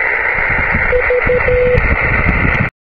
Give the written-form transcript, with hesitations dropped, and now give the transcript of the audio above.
beep.